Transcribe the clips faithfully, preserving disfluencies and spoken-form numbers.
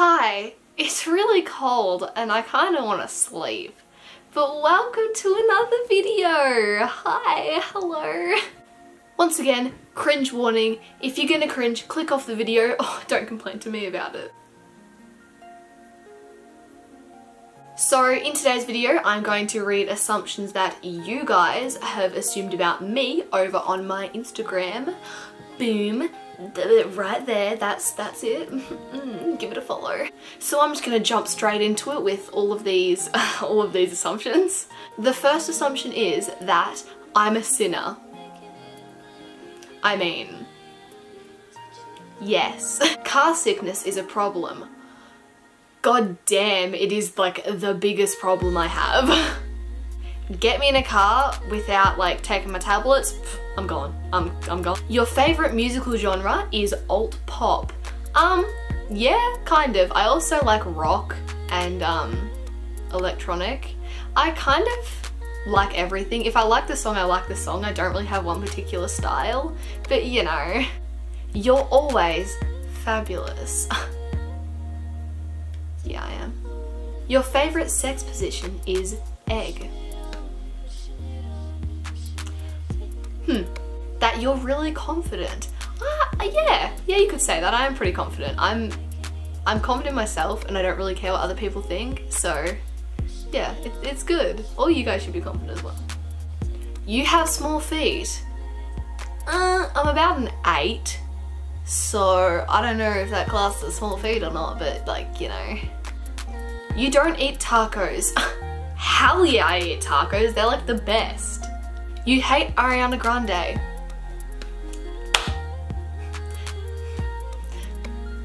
Hi, it's really cold and I kind of want to sleep, but welcome to another video. Hi, hello. Once again, cringe warning. If you're gonna cringe, click off the video or don't complain to me about it. So in today's video, I'm going to read assumptions that you guys have assumed about me over on my Instagram. Boom. Right there, that's that's it. Give it a follow. So I'm just gonna jump straight into it with all of these all of these assumptions. The first assumption is that I'm a sinner. I mean, yes. Car sickness is a problem. God damn, it is like the biggest problem I have. Get me in a car without like taking my tablets, pff, I'm gone. I'm, I'm gone. Your favourite musical genre is alt pop. Um, yeah, kind of. I also like rock and um, electronic. I kind of like everything. If I like the song, I like the song. I don't really have one particular style, but you know. You're always fabulous. Yeah, I am. Your favourite sex position is egg. Hmm. That you're really confident. Ah, yeah, yeah, you could say that. I am pretty confident. I'm, I'm confident in myself, and I don't really care what other people think. So, yeah, it, it's good. All you guys should be confident as well. You have small feet. Uh, I'm about an eight, so I don't know if that class is small feet or not. But like, you know, you don't eat tacos. Hell yeah, I eat tacos. They're like the best. You hate Ariana Grande.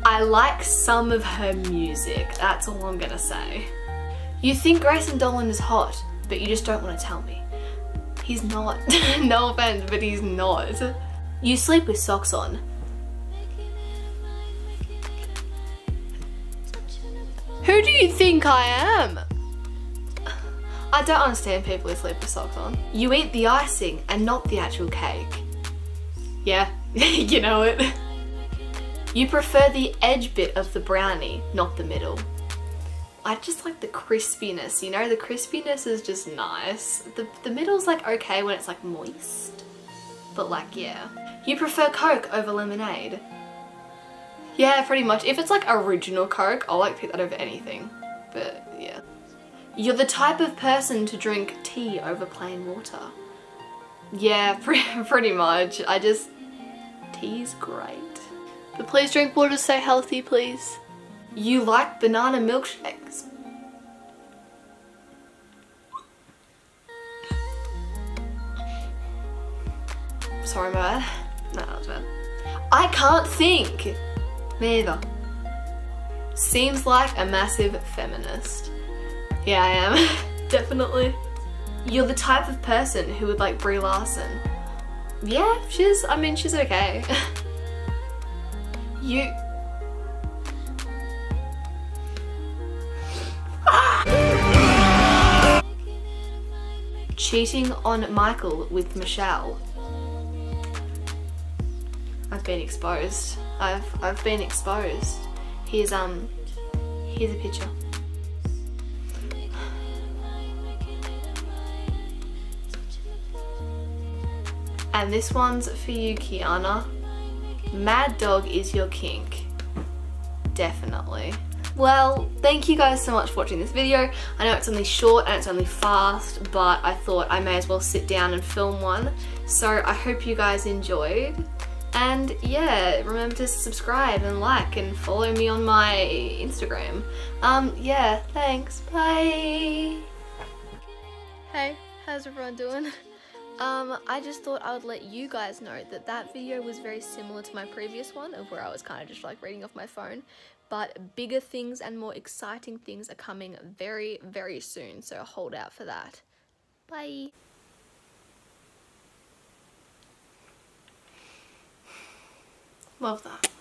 I like some of her music, that's all I'm gonna say. You think Grayson Dolan is hot, but you just don't want to tell me. He's not. No offense, but he's not. You sleep with socks on. Who do you think I am? I don't understand people who sleep with socks on. You eat the icing and not the actual cake. Yeah, you know it. You prefer the edge bit of the brownie, not the middle. I just like the crispiness, you know? The crispiness is just nice. The, the middle's like okay when it's like moist, but like yeah. You prefer Coke over lemonade. Yeah, pretty much. If it's like original Coke, I'll like pick that over anything, but yeah. You're the type of person to drink tea over plain water. Yeah, pre pretty much. I just... tea's great. But please drink water, stay healthy, please. You like banana milkshakes. Sorry, my bad. No, that was bad. I can't think! Me either. Seems like a massive feminist. Yeah, I am. Definitely. You're the type of person who would like Brie Larson. Yeah, she's, I mean, she's okay. You... Ah! Cheating on Michael with Michelle. I've been exposed. I've, I've been exposed. Here's, um, here's a picture. And this one's for you, Kiana. Mad dog is your kink. Definitely. Well, thank you guys so much for watching this video. I know it's only short and it's only fast, but I thought I may as well sit down and film one. So I hope you guys enjoyed. And yeah, remember to subscribe and like and follow me on my Instagram. Um, yeah, thanks, bye. Hey, how's everyone doing? Um, I just thought I would let you guys know that that video was very similar to my previous one of where I was kind of just like reading off my phone, but bigger things and more exciting things are coming very, very soon, so hold out for that. Bye! Love that.